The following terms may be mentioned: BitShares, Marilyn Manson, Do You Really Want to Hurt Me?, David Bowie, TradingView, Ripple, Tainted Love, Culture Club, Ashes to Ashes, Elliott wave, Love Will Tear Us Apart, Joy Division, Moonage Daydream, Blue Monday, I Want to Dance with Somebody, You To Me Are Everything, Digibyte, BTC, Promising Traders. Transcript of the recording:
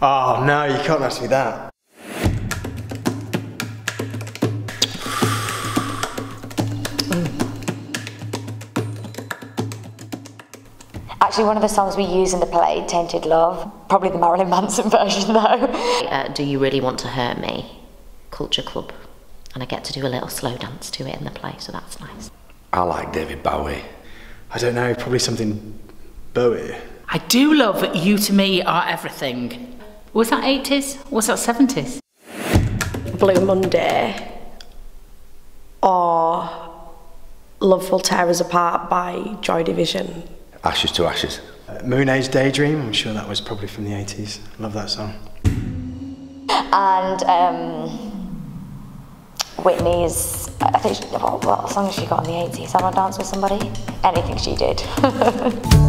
Oh no, you can't ask me that. Actually, one of the songs we use in the play, Tainted Love, probably the Marilyn Manson version though. Do You Really Want to Hurt Me? Culture Club. And I get to do a little slow dance to it in the play, so that's nice. I like David Bowie. I don't know, probably something Bowie. I do love You To Me Are Everything. Was that 80s? Was that 70s? Blue Monday or Love Will Tear Us Apart by Joy Division. Ashes to Ashes. Moonage Daydream, I'm sure that was probably from the 80s. I love that song. And Whitney's, I think, what song has she got in the 80s? I Want to Dance with Somebody? Anything she did.